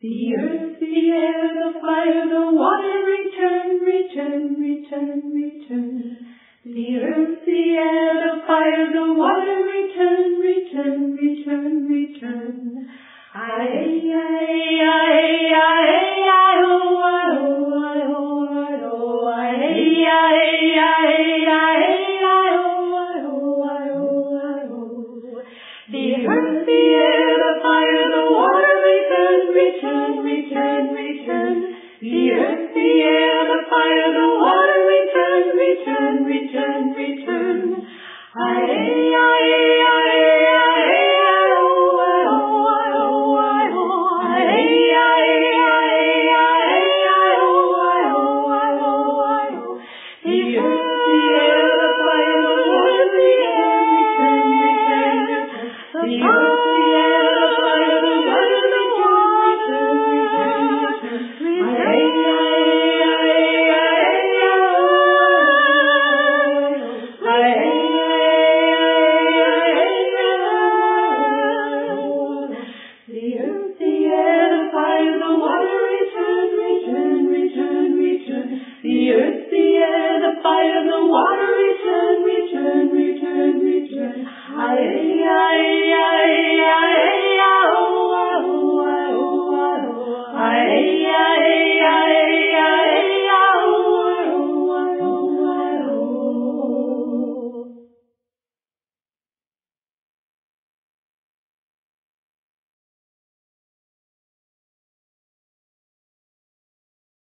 The earth, the air, the fire, the water, return, return, return, return. The earth, the air, the fire, the water, return, return, return, return. Ay, ay, ay, ay.